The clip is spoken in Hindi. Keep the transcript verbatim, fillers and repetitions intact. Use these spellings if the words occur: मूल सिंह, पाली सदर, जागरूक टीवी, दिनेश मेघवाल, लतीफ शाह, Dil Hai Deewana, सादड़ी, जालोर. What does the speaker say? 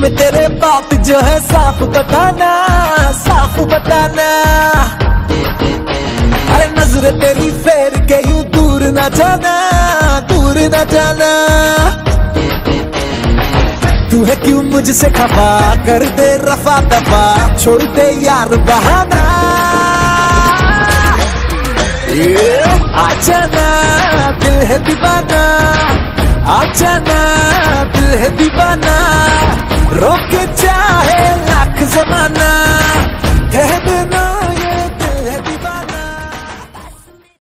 में तेरे बात जो है साफ बताना, साफ बताना। अरे नजर तेरी फेर के यूं दूर ना जाना, दूर ना जाना। तू है क्यों मुझसे खफा, कर दे रफा दफा, छोड़ दे यार बहाना। आ जाना दिल है दीवाना, आ जाना दिल है दीवाना, रोके चाहे लाख जमाना।